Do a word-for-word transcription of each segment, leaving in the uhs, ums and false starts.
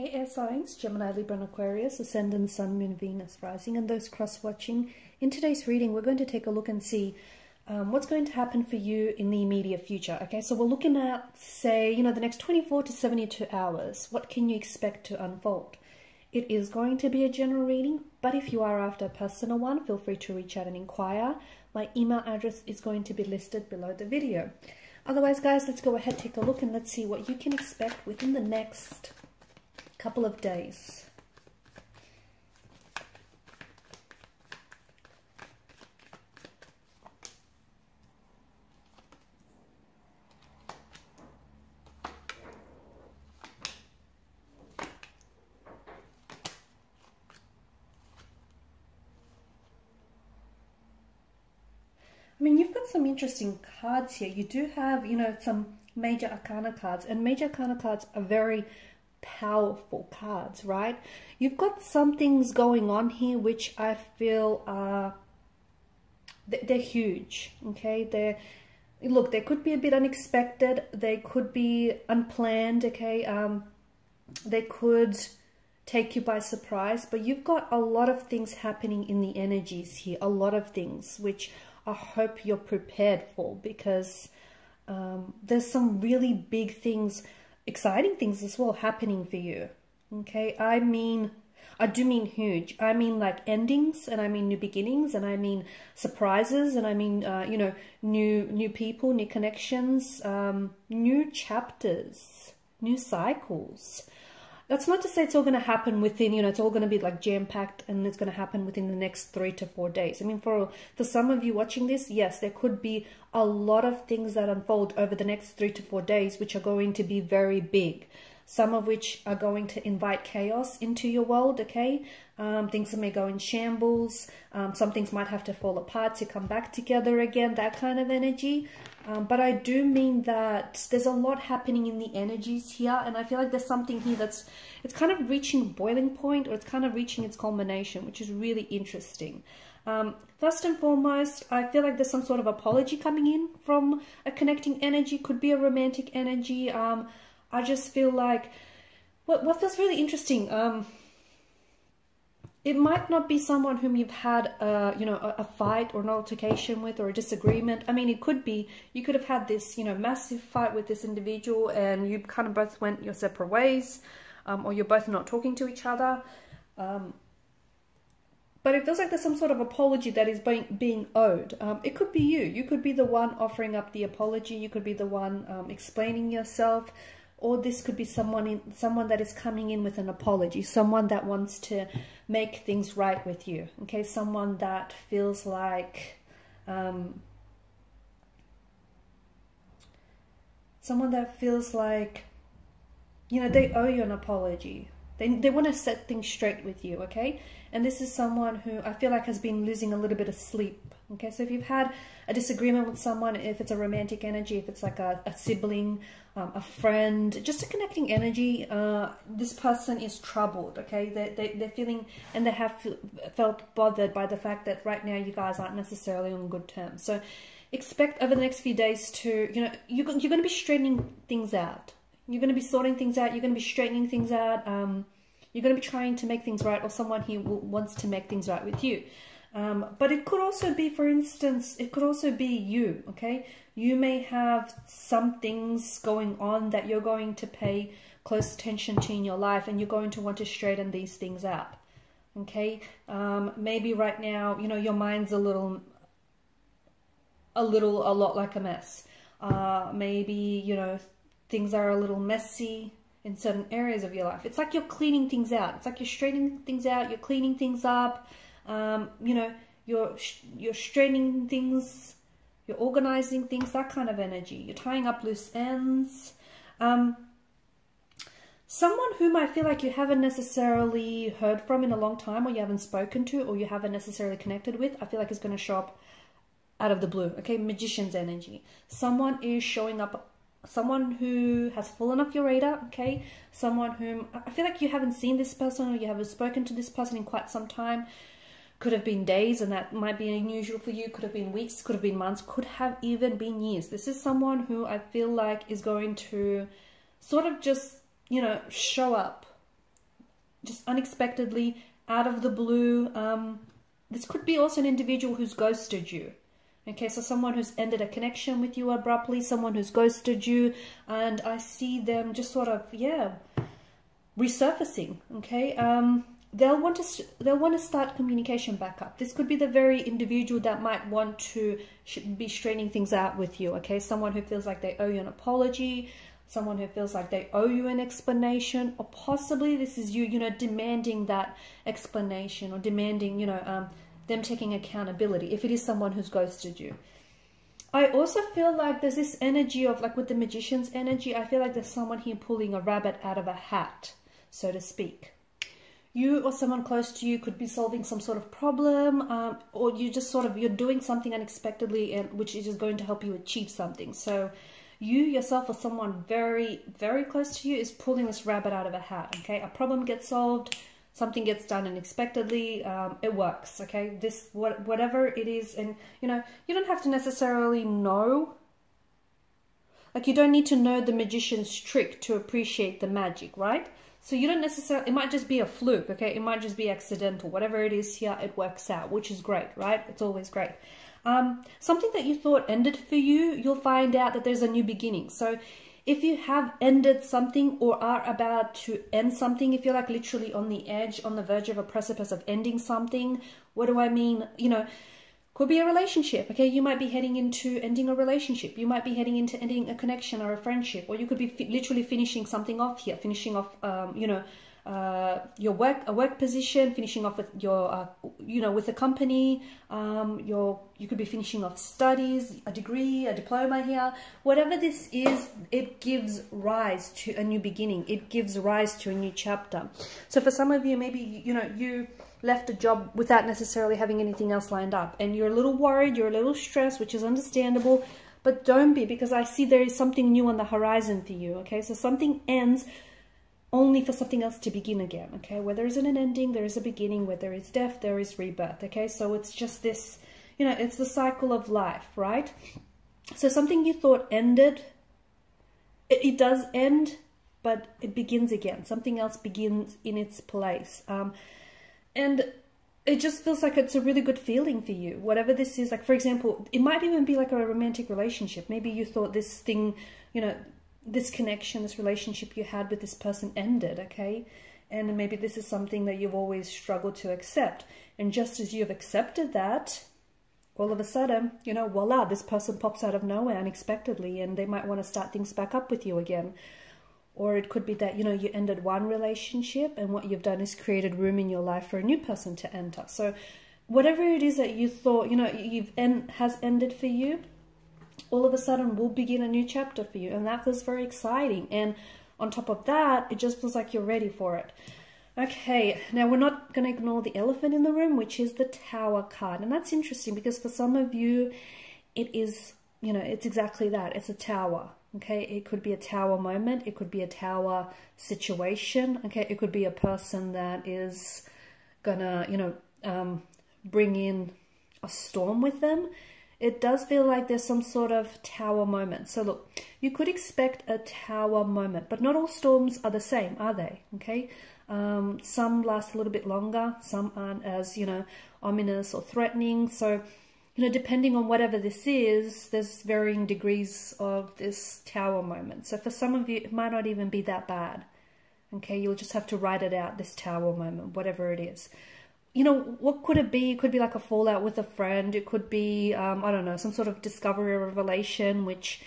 Hey air signs, Gemini, Libra and Aquarius, Ascendant, Sun, Moon, Venus, Rising, and those cross-watching. In today's reading, we're going to take a look and see um, what's going to happen for you in the immediate future. Okay, so we're looking at, say, you know, the next twenty-four to seventy-two hours. What can you expect to unfold? It is going to be a general reading, but if you are after a personal one, feel free to reach out and inquire. My email address is going to be listed below the video. Otherwise, guys, let's go ahead, take a look, and let's see what you can expect within the next couple of days. I mean, you've got some interesting cards here. You do have, you know, some major arcana cards, and major arcana cards are very powerful cards, right? You've got some things going on here which I feel are they're huge. Okay, they're look they could be a bit unexpected, they could be unplanned. Okay, um they could take you by surprise, but you've got a lot of things happening in the energies here, a lot of things which I hope you're prepared for, because um there's some really big things, exciting things as well happening for you. Okay, I mean, I do mean huge. I mean like endings, and I mean new beginnings, and I mean surprises, and I mean uh, you know, new new people, new connections, um, new chapters, new cycles. That's not to say it's all going to happen within, you know, it's all going to be like jam-packed and it's going to happen within the next three to four days. I mean, for for some of you watching this, yes, there could be a lot of things that unfold over the next three to four days, which are going to be very big. Some of which are going to invite chaos into your world, okay? Um, things may go in shambles. Um, some things might have to fall apart to come back together again, that kind of energy. Um, but I do mean that there's a lot happening in the energies here, and I feel like there's something here that's, it's kind of reaching boiling point, or it's kind of reaching its culmination, which is really interesting. Um, first and foremost, I feel like there's some sort of apology coming in from a connecting energy, could be a romantic energy. Um, I just feel like, what, what feels really interesting, um, it might not be someone whom you've had, a, you know, a, a fight or an altercation with, or a disagreement. I mean, it could be, you could have had this, you know, massive fight with this individual, and you kind of both went your separate ways, um, or you're both not talking to each other. Um, but it feels like there's some sort of apology that is being, being owed. Um, it could be you. You could be the one offering up the apology. You could be the one um, explaining yourself. Or this could be someone in, someone that is coming in with an apology, someone that wants to make things right with you. Okay, someone that feels like, um, someone that feels like, you know, they owe you an apology. They, they want to set things straight with you, okay? And this is someone who I feel like has been losing a little bit of sleep, okay? So if you've had a disagreement with someone, if it's a romantic energy, if it's like a, a sibling, um, a friend, just a connecting energy, uh, this person is troubled, okay? They, they, they're feeling, and they have felt bothered by the fact that right now you guys aren't necessarily on good terms. So expect over the next few days to, you know, you're, you're going to be straightening things out. You're going to be sorting things out. You're going to be straightening things out. Um, you're going to be trying to make things right, or someone here will, wants to make things right with you. Um, but it could also be, for instance, it could also be you, okay? You may have some things going on that you're going to pay close attention to in your life, and you're going to want to straighten these things out, okay? Um, maybe right now, you know, your mind's a little, a little, a lot like a mess. Uh, maybe, you know, things are a little messy in certain areas of your life. It's like you're cleaning things out. It's like you're straightening things out. You're cleaning things up. Um, you know, you're you're straightening things. You're organizing things. That kind of energy. You're tying up loose ends. Um, someone whom I feel like you haven't necessarily heard from in a long time, or you haven't spoken to, or you haven't necessarily connected with, I feel like is going to show up out of the blue. Okay, magician's energy. Someone is showing up. Someone who has fallen off your radar, okay? Someone whom, I feel like you haven't seen this person, or you haven't spoken to this person in quite some time. Could have been days, and that might be unusual for you. Could have been weeks, could have been months, could have even been years. This is someone who I feel like is going to sort of just, you know, show up just unexpectedly, out of the blue. Um, this could be also an individual who's ghosted you. Okay, so someone who's ended a connection with you abruptly, someone who's ghosted you, and I see them just sort of, yeah, resurfacing. Okay, um, they'll want to they'll want to start communication back up. This could be the very individual that might want to sh be straightening things out with you. Okay, someone who feels like they owe you an apology, someone who feels like they owe you an explanation, or possibly this is you, you know, demanding that explanation or demanding, you know, um. them taking accountability if it is someone who's ghosted you. I also feel like there's this energy of, like with the magician's energy, I feel like there's someone here pulling a rabbit out of a hat, so to speak. You or someone close to you could be solving some sort of problem, um, or you just sort of, you're doing something unexpectedly and which is just going to help you achieve something. So you yourself or someone very, very close to you is pulling this rabbit out of a hat, okay? A problem gets solved, something gets done unexpectedly, um, it works, okay? This, what, whatever it is, and, you know, you don't have to necessarily know. Like, you don't need to know the magician's trick to appreciate the magic, right? So you don't necessarily, it might just be a fluke, okay? It might just be accidental. Whatever it is here, it works out, which is great, right? It's always great. Um, something that you thought ended for you, you'll find out that there's a new beginning. So if you have ended something or are about to end something, if you're like literally on the edge, on the verge of a precipice of ending something, what do I mean? You know, could be a relationship, okay? You might be heading into ending a relationship. You might be heading into ending a connection or a friendship, or you could be fi- literally finishing something off here, finishing off, um, you know, uh, your work, a work position, finishing off with your, uh, you know, with a company, um, your, you could be finishing off studies, a degree, a diploma here, whatever this is, it gives rise to a new beginning. It gives rise to a new chapter. So for some of you, maybe, you know, you left a job without necessarily having anything else lined up, and you're a little worried, you're a little stressed, which is understandable. But don't be, because I see there is something new on the horizon for you. Okay. So something ends only for something else to begin again, okay? Where there isn't an ending, there is a beginning. Where there is death, there is rebirth, okay? So it's just this, you know, it's the cycle of life, right? So something you thought ended, it, it does end, but it begins again. Something else begins in its place. Um, and it just feels like it's a really good feeling for you. Whatever this is, like, for example, it might even be like a romantic relationship. Maybe you thought this thing, you know, this connection, this relationship you had with this person ended, okay? And maybe this is something that you've always struggled to accept. And just as you've accepted that, all of a sudden, you know, voila, this person pops out of nowhere unexpectedly, and they might want to start things back up with you again. Or it could be that, you know, you ended one relationship and what you've done is created room in your life for a new person to enter. So whatever it is that you thought, you know, you've en- has ended for you, all of a sudden will begin a new chapter for you, and that feels very exciting. And on top of that, it just feels like you're ready for it. Okay, now we're not going to ignore the elephant in the room, which is the Tower card. And that's interesting, because for some of you, it is, you know, it's exactly that. It's a tower, okay? It could be a tower moment. It could be a tower situation, okay? It could be a person that is gonna, you know, um, bring in a storm with them. It does feel like there's some sort of tower moment. So look, you could expect a tower moment, but not all storms are the same, are they? Okay, um, some last a little bit longer, some aren't as, you know, ominous or threatening. So, you know, depending on whatever this is, there's varying degrees of this tower moment. So for some of you, it might not even be that bad. Okay, you'll just have to ride it out, this tower moment, whatever it is. You know, what could it be? It could be like a fallout with a friend. It could be, um, I don't know, some sort of discovery or revelation, which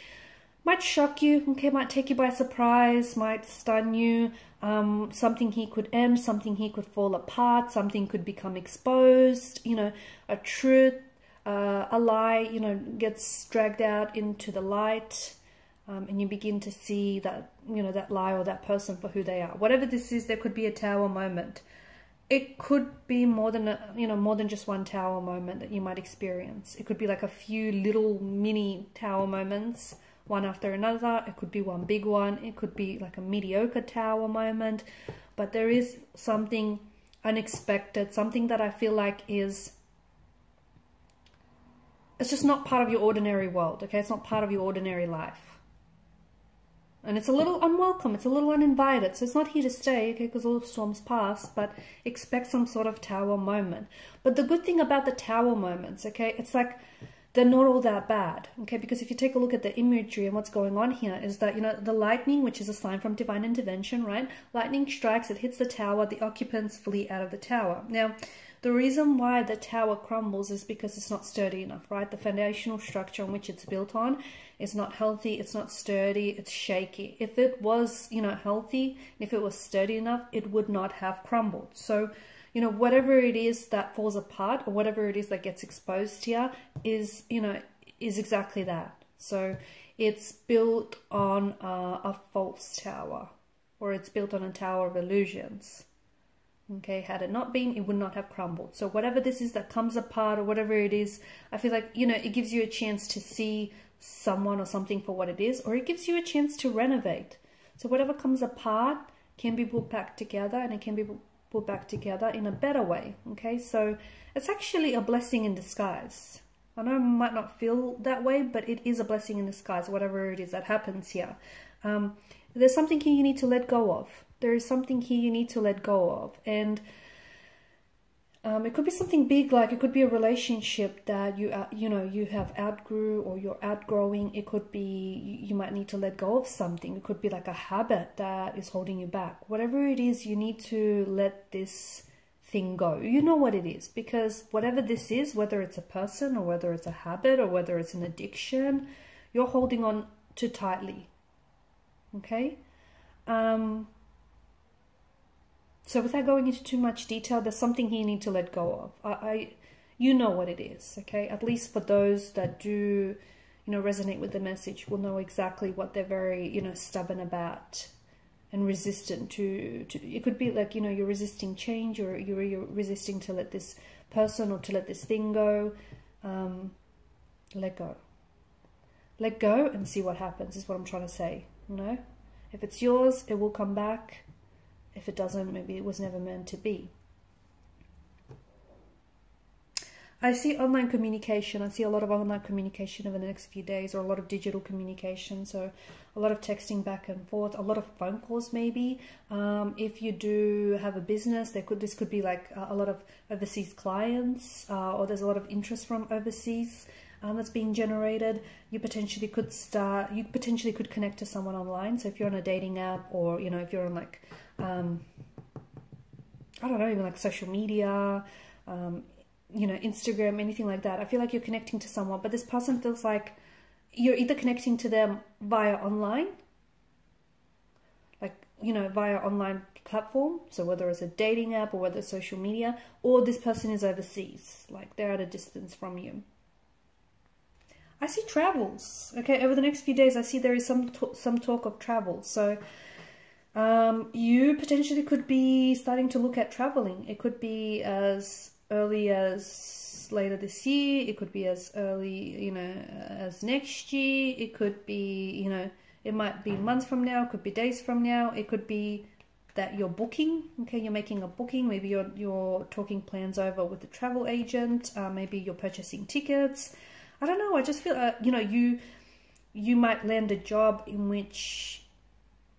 might shock you, okay, might take you by surprise, might stun you. Um, something here could end, something here could fall apart, something could become exposed, you know, a truth, uh, a lie, you know, gets dragged out into the light, um, and you begin to see that, you know, that lie or that person for who they are. Whatever this is, there could be a tower moment. It could be more than, a, you know, more than just one tower moment that you might experience. It could be like a few little mini tower moments, one after another. It could be one big one. It could be like a mediocre tower moment. But there is something unexpected, something that I feel like is, it's just not part of your ordinary world, okay? It's not part of your ordinary life. And it's a little unwelcome, it's a little uninvited, so it's not here to stay, okay, because all the storms pass, but expect some sort of tower moment. But the good thing about the tower moments, okay, it's like they're not all that bad, okay, because if you take a look at the imagery and what's going on here is that, you know, the lightning, which is a sign from divine intervention, right? Lightning strikes, it hits the tower, the occupants flee out of the tower. Now, the reason why the tower crumbles is because it's not sturdy enough, right? The foundational structure on which it's built on is not healthy, it's not sturdy, it's shaky. If it was, you know, healthy, if it was sturdy enough, it would not have crumbled. So, you know, whatever it is that falls apart or whatever it is that gets exposed here is, you know, is exactly that. So it's built on uh, a false tower, or it's built on a tower of illusions. Okay, had it not been, it would not have crumbled. So whatever this is that comes apart or whatever it is, I feel like, you know, it gives you a chance to see someone or something for what it is, or it gives you a chance to renovate. So whatever comes apart can be put back together, and it can be put back together in a better way. Okay, so it's actually a blessing in disguise. I know it might not feel that way, but it is a blessing in disguise, whatever it is that happens here. Um, there's something here you need to let go of. There is something here you need to let go of. And um, it could be something big, like it could be a relationship that you, uh, you know, you have outgrew or you're outgrowing. It could be, you, you might need to let go of something. It could be like a habit that is holding you back. Whatever it is, you need to let this thing go. You know what it is, because whatever this is, whether it's a person or whether it's a habit or whether it's an addiction, you're holding on too tightly. Okay? Um... So without going into too much detail, there's something here you need to let go of. I, I, you know what it is, okay? At least for those that do, you know, resonate with the message, will know exactly what they're very, you know, stubborn about and resistant to. to it could be like, you know, you're resisting change, or you're, you're resisting to let this person or to let this thing go. Um, let go. Let go and see what happens is what I'm trying to say, you know? If it's yours, it will come back. If it doesn't, maybe it was never meant to be. I see online communication. I see a lot of online communication over the next few days, or a lot of digital communication. So a lot of texting back and forth, a lot of phone calls maybe. Um, if you do have a business, there could this could be like a lot of overseas clients, uh, or there's a lot of interest from overseas Um, that's being generated. You potentially could start, you potentially could connect to someone online. So if you're on a dating app, or, you know, if you're on like, um, I don't know, even like social media, um, you know, Instagram, anything like that. I feel like you're connecting to someone, but this person feels like you're either connecting to them via online, like, you know, via online platform. So whether it's a dating app or whether it's social media, or this person is overseas, like they're at a distance from you. I see travels, okay, over the next few days. I see there is some some talk of travel. So um, you potentially could be starting to look at traveling. It could be as early as later this year. It could be as early, you know, as next year. It could be, you know, it might be months from now. It could be days from now. It could be that you're booking, okay, you're making a booking. Maybe you're, you're talking plans over with the travel agent. Uh, maybe you're purchasing tickets. I don't know, I just feel, uh, you know, you you might land a job in which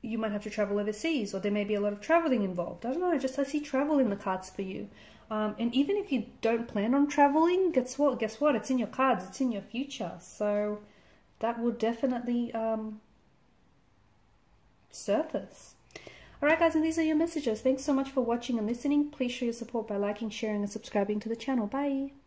you might have to travel overseas, or there may be a lot of traveling involved. I don't know, I just, I see travel in the cards for you. Um, and even if you don't plan on traveling, guess what, guess what, it's in your cards, it's in your future. So that will definitely um, surface. Alright guys, and these are your messages. Thanks so much for watching and listening. Please show your support by liking, sharing and subscribing to the channel. Bye!